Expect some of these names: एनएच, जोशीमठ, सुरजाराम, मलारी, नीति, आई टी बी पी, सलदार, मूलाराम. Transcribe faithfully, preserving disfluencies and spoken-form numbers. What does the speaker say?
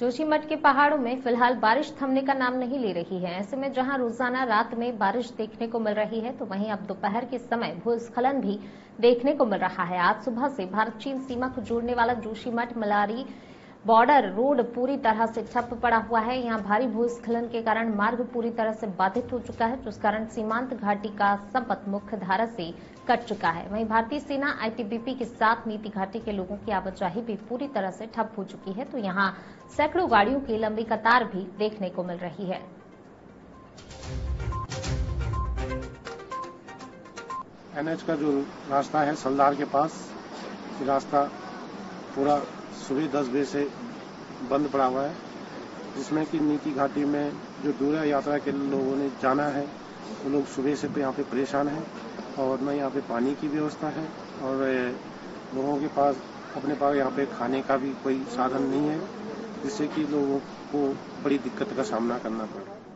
जोशीमठ के पहाड़ों में फिलहाल बारिश थमने का नाम नहीं ले रही है। ऐसे में जहां रोजाना रात में बारिश देखने को मिल रही है, तो वहीं अब दोपहर के समय भूस्खलन भी देखने को मिल रहा है। आज सुबह से भारत चीन सीमा को जोड़ने वाला जोशीमठ मलारी बॉर्डर रोड पूरी तरह से ठप पड़ा हुआ है। यहाँ भारी भूस्खलन के कारण मार्ग पूरी तरह से बाधित हो चुका है, जिस कारण सीमांत घाटी का संपर्क मुख्य धारा से कट चुका है। वहीं भारतीय सेना आई टी बी पी के साथ नीति घाटी के लोगों की आवाजाही भी पूरी तरह से ठप हो चुकी है, तो यहाँ सैकड़ों गाड़ियों की लंबी कतार भी देखने को मिल रही है। एन एच का जो रास्ता है सलदार के पास, रास्ता पूरा सुबह दस बजे से बंद पड़ा हुआ है, जिसमें कि नीति घाटी में जो दूर यात्रा के लोगों ने जाना है, वो लोग सुबह से यहाँ पे परेशान हैं। और न यहाँ पे पानी की व्यवस्था है और लोगों के पास अपने पास यहाँ पे खाने का भी कोई साधन नहीं है, जिससे कि लोगों को बड़ी दिक्कत का सामना करना पड़ रहा है।